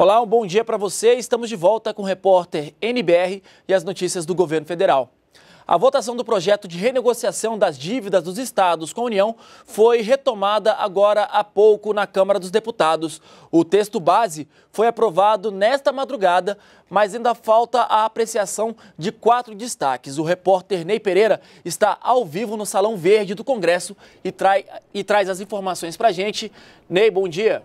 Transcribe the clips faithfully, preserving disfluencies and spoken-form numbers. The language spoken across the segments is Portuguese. Olá, um bom dia para você. Estamos de volta com o repórter N B R e as notícias do governo federal. A votação do projeto de renegociação das dívidas dos estados com a União foi retomada agora há pouco na Câmara dos Deputados. O texto base foi aprovado nesta madrugada, mas ainda falta a apreciação de quatro destaques. O repórter Ney Pereira está ao vivo no Salão Verde do Congresso e, trai, e traz as informações para a gente. Ney, bom dia.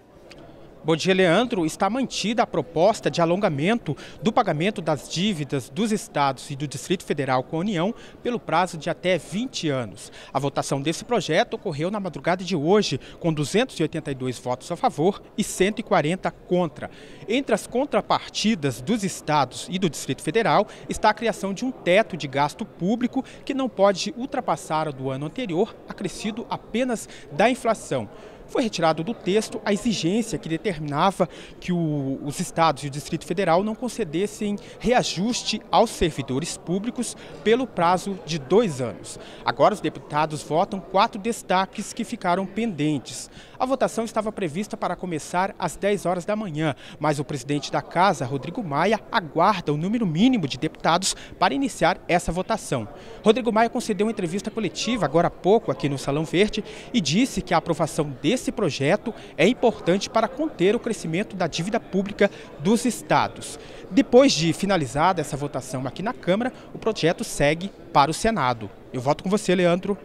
Bom dia, Leandro. Está mantida a proposta de alongamento do pagamento das dívidas dos estados e do Distrito Federal com a União pelo prazo de até vinte anos. A votação desse projeto ocorreu na madrugada de hoje, com duzentos e oitenta e dois votos a favor e cento e quarenta contra. Entre as contrapartidas dos estados e do Distrito Federal está a criação de um teto de gasto público que não pode ultrapassar o do ano anterior, acrescido apenas da inflação. Foi retirado do texto a exigência que determinava que o, os estados e o Distrito Federal não concedessem reajuste aos servidores públicos pelo prazo de dois anos. Agora os deputados votam quatro destaques que ficaram pendentes. A votação estava prevista para começar às dez horas da manhã, mas o presidente da Casa, Rodrigo Maia, aguarda o número mínimo de deputados para iniciar essa votação. Rodrigo Maia concedeu uma entrevista coletiva agora há pouco aqui no Salão Verde e disse que a aprovação desse Esse projeto é importante para conter o crescimento da dívida pública dos estados. Depois de finalizada essa votação aqui na Câmara, o projeto segue para o Senado. Eu volto com você, Leandro.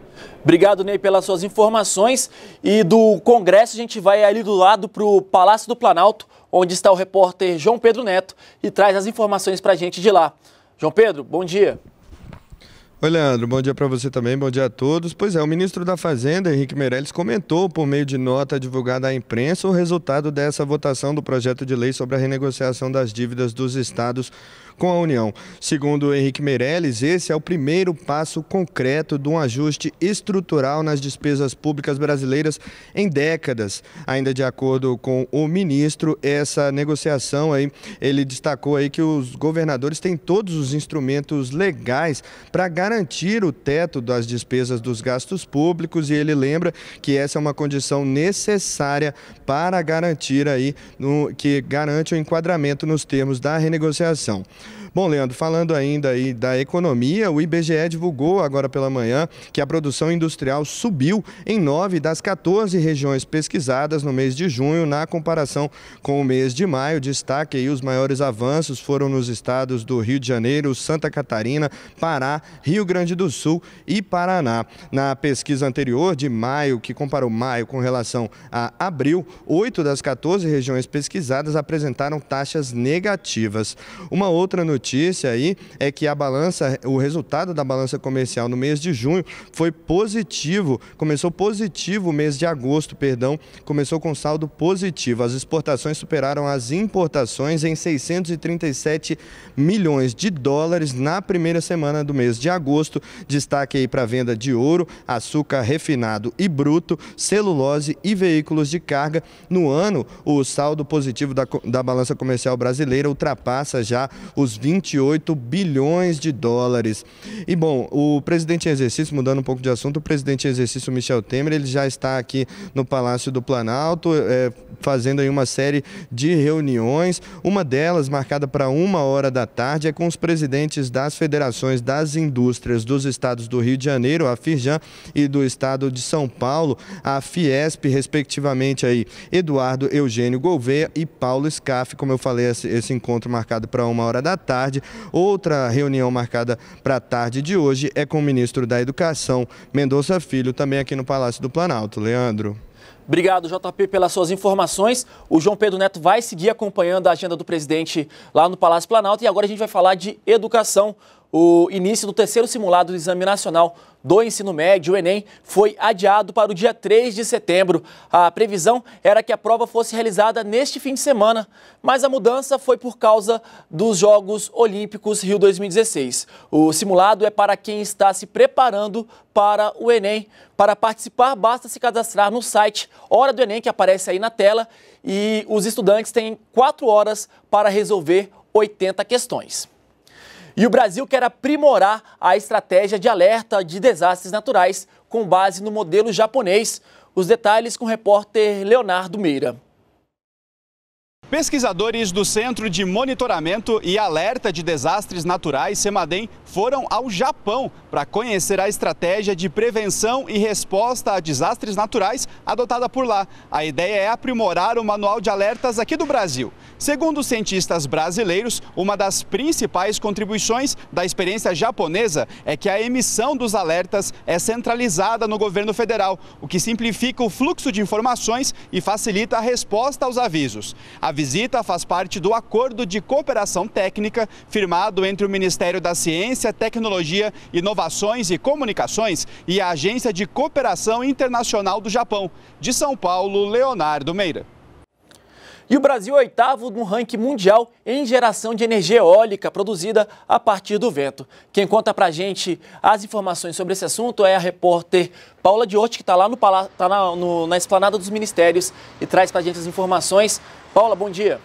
Obrigado, Ney, pelas suas informações. E do Congresso a gente vai ali do lado para o Palácio do Planalto, onde está o repórter João Pedro Neto e traz as informações para a gente de lá. João Pedro, bom dia. Oi, Leandro, bom dia para você também, bom dia a todos. Pois é, o ministro da Fazenda, Henrique Meirelles, comentou por meio de nota divulgada à imprensa o resultado dessa votação do projeto de lei sobre a renegociação das dívidas dos estados com a União. Segundo Henrique Meirelles, esse é o primeiro passo concreto de um ajuste estrutural nas despesas públicas brasileiras em décadas. Ainda de acordo com o ministro, essa negociação aí, ele destacou aí que os governadores têm todos os instrumentos legais para garantir garantir o teto das despesas dos gastos públicos, e ele lembra que essa é uma condição necessária para garantir aí, no, que garante o enquadramento nos termos da renegociação. Bom, Leandro, falando ainda aí da economia, o I B G E divulgou agora pela manhã que a produção industrial subiu em nove das quatorze regiões pesquisadas no mês de junho, na comparação com o mês de maio. Destaque aí, os maiores avanços foram nos estados do Rio de Janeiro, Santa Catarina, Pará, Rio Grande do Sul e Paraná. Na pesquisa anterior de maio, que comparou maio com relação a abril, oito das quatorze regiões pesquisadas apresentaram taxas negativas. Uma outra notícia notícia aí é que a balança, o resultado da balança comercial no mês de junho foi positivo, começou positivo o mês de agosto, perdão, começou com saldo positivo. As exportações superaram as importações em seiscentos e trinta e sete milhões de dólares na primeira semana do mês de agosto. Destaque aí para a venda de ouro, açúcar refinado e bruto, celulose e veículos de carga. No ano, o saldo positivo da, da balança comercial brasileira ultrapassa já os vinte e oito bilhões de dólares. E bom, o presidente em exercício, mudando um pouco de assunto, o presidente em exercício Michel Temer, ele já está aqui no Palácio do Planalto, é, fazendo aí uma série de reuniões, uma delas marcada para uma hora da tarde, é com os presidentes das federações das indústrias dos estados do Rio de Janeiro, a Firjan, e do estado de São Paulo, a Fiesp, respectivamente aí, Eduardo Eugênio Gouveia e Paulo Scaf. Como eu falei, esse, esse encontro marcado para uma hora da tarde. Tarde. Outra reunião marcada para a tarde de hoje é com o ministro da Educação, Mendonça Filho, também aqui no Palácio do Planalto. Leandro. Obrigado, J P, pelas suas informações. O João Pedro Neto vai seguir acompanhando a agenda do presidente lá no Palácio Planalto. E agora a gente vai falar de educação. O início do terceiro simulado do Exame Nacional do Ensino Médio, o Enem, foi adiado para o dia três de setembro. A previsão era que a prova fosse realizada neste fim de semana, mas a mudança foi por causa dos Jogos Olímpicos Rio dois mil e dezesseis. O simulado é para quem está se preparando para o Enem. Para participar, basta se cadastrar no site Hora do Enem, que aparece aí na tela, e os estudantes têm quatro horas para resolver oitenta questões. E o Brasil quer aprimorar a estratégia de alerta de desastres naturais com base no modelo japonês. Os detalhes com o repórter Leonardo Meira. Pesquisadores do Centro de Monitoramento e Alerta de Desastres Naturais, Cemaden, foram ao Japão para conhecer a estratégia de prevenção e resposta a desastres naturais adotada por lá. A ideia é aprimorar o manual de alertas aqui do Brasil. Segundo os cientistas brasileiros, uma das principais contribuições da experiência japonesa é que a emissão dos alertas é centralizada no governo federal, o que simplifica o fluxo de informações e facilita a resposta aos avisos. A A visita faz parte do acordo de cooperação técnica firmado entre o Ministério da Ciência, Tecnologia, Inovações e Comunicações e a Agência de Cooperação Internacional do Japão. De São Paulo, Leonardo Meira. E o Brasil é oitavo no ranking mundial em geração de energia eólica produzida a partir do vento. Quem conta pra gente as informações sobre esse assunto é a repórter Paula Diorti, que está lá no, tá na, no, na esplanada dos ministérios e traz pra gente as informações. Paula, bom dia.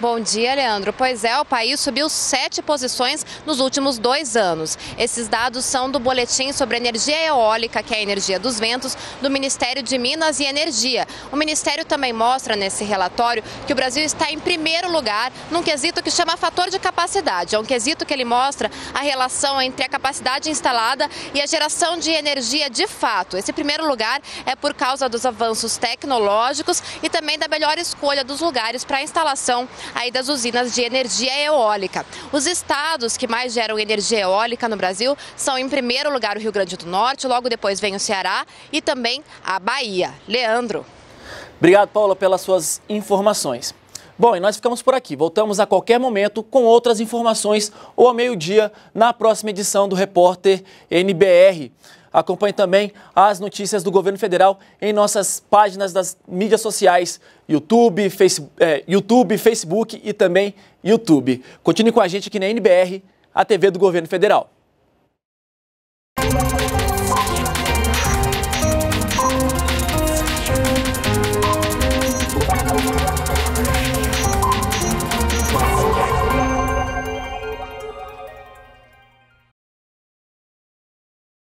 Bom dia, Leandro. Pois é, o país subiu sete posições nos últimos dois anos. Esses dados são do Boletim sobre Energia Eólica, que é a energia dos ventos, do Ministério de Minas e Energia. O Ministério também mostra nesse relatório que o Brasil está em primeiro lugar num quesito que chama fator de capacidade. É um quesito que ele mostra a relação entre a capacidade instalada e a geração de energia de fato. Esse primeiro lugar é por causa dos avanços tecnológicos e também da melhor escolha dos lugares para a instalação aí das usinas de energia eólica. Os estados que mais geram energia eólica no Brasil são, em primeiro lugar, o Rio Grande do Norte, logo depois vem o Ceará e também a Bahia. Leandro. Obrigado, Paula, pelas suas informações. Bom, e nós ficamos por aqui. Voltamos a qualquer momento com outras informações ou ao meio-dia na próxima edição do Repórter N B R. Acompanhe também as notícias do governo federal em nossas páginas das mídias sociais, YouTube, face, é, YouTube, Facebook e também YouTube. Continue com a gente aqui na N B R, a T V do governo federal.